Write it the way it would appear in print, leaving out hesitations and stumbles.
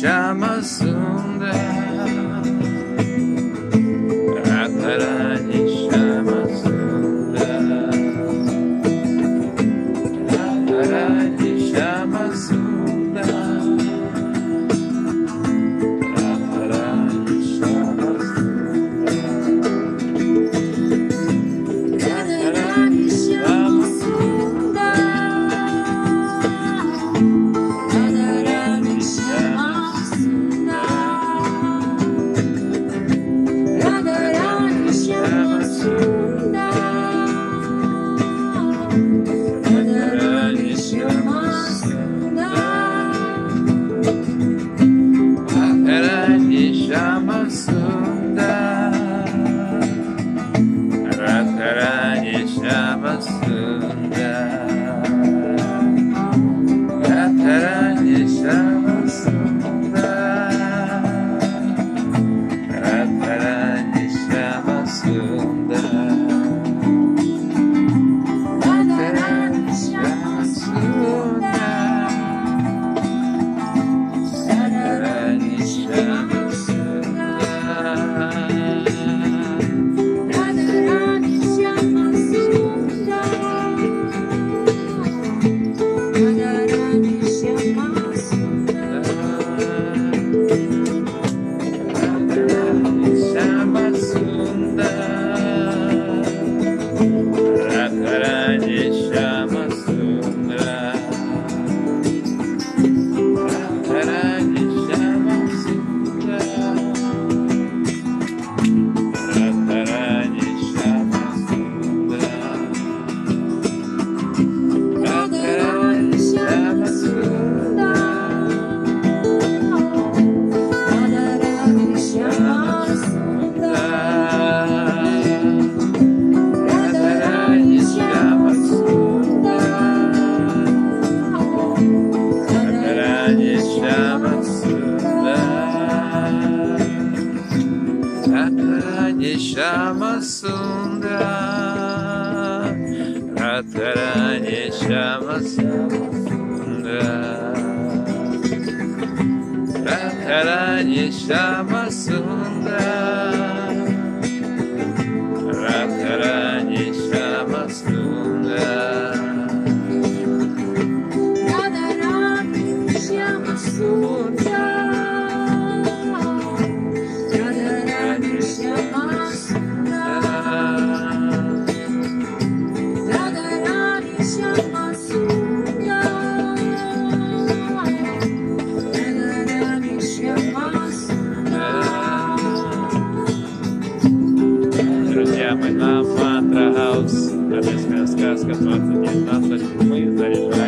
Shama Sunda, Radharani Shama Sunda, Radharani Shama Sunda, Radharani Shama Sunda, Radharani Shama Sunda, Radharani Shama. Radharani Shama Sundar, Radharani Shama Sundar, Radharani Shama Sundar, Radharani Shama Sundar, Radharani Shama Sundar. Друзья мои, на Мантра Хаус, рождественская сказка 2019, мы заряжаем.